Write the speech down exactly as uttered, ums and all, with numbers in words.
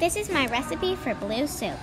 This is my recipe for blue soup.